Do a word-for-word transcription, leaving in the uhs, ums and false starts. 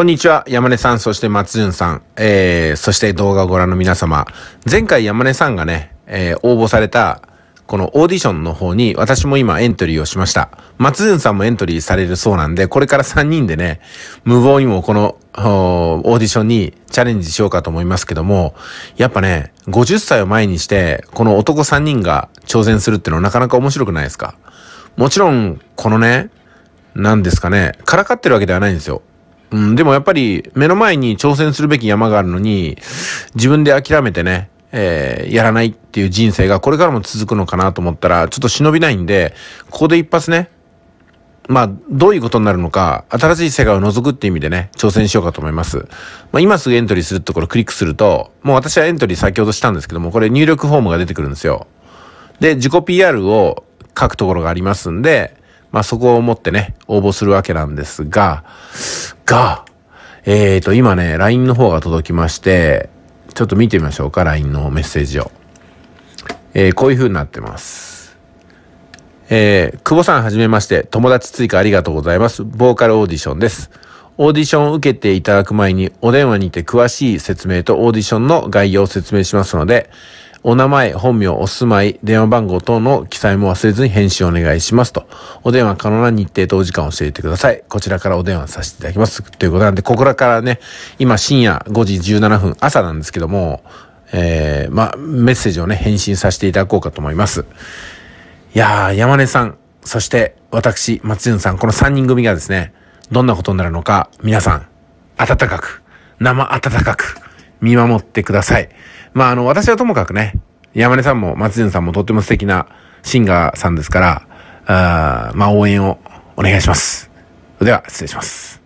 こんにちは、山根さん、そして松潤さん、えー、そして動画をご覧の皆様。前回山根さんがね、えー、応募された、このオーディションの方に私も今エントリーをしました。松潤さんもエントリーされるそうなんで、これからさんにんでね、無謀にもこのーオーディションにチャレンジしようかと思いますけども、やっぱね、ごじゅっさいを前にして、この男さんにんが挑戦するってのはなかなか面白くないですか？もちろん、このね、何ですかね、からかってるわけではないんですよ。うん、でもやっぱり目の前に挑戦するべき山があるのに、自分で諦めてね、えー、やらないっていう人生がこれからも続くのかなと思ったら、ちょっと忍びないんで、ここで一発ね、まあ、どういうことになるのか、新しい世界を覗くっていう意味でね、挑戦しようかと思います。まあ、今すぐエントリーするところをクリックすると、もう私はエントリー先ほどしたんですけども、これ入力フォームが出てくるんですよ。で、自己 ピーアール を書くところがありますんで、まあ、そこを持ってね、応募するわけなんですが、が、えーと、今ね、ライン の方が届きまして、ちょっと見てみましょうか、ライン のメッセージを。えー、こういう風になってます。えー、久保さんはじめまして、友達追加ありがとうございます。ボーカルオーディションです。オーディションを受けていただく前に、お電話にて詳しい説明とオーディションの概要を説明しますので、お名前、本名、お住まい、電話番号等の記載も忘れずに返信お願いしますと。お電話可能な日程とお時間を教えてください。こちらからお電話させていただきます。ということなんで、ここらからね、今深夜ごじじゅうななふん、朝なんですけども、えー、まあ、メッセージをね、返信させていただこうかと思います。いやー、山根さん、そして私、松潤さん、このさんにん組がですね、どんなことになるのか、皆さん、温かく、生温かく、見守ってください。まあ、あの、私はともかくね、山根さんも松潤さんもとっても素敵なシンガーさんですから、あーまあ、応援をお願いします。では、失礼します。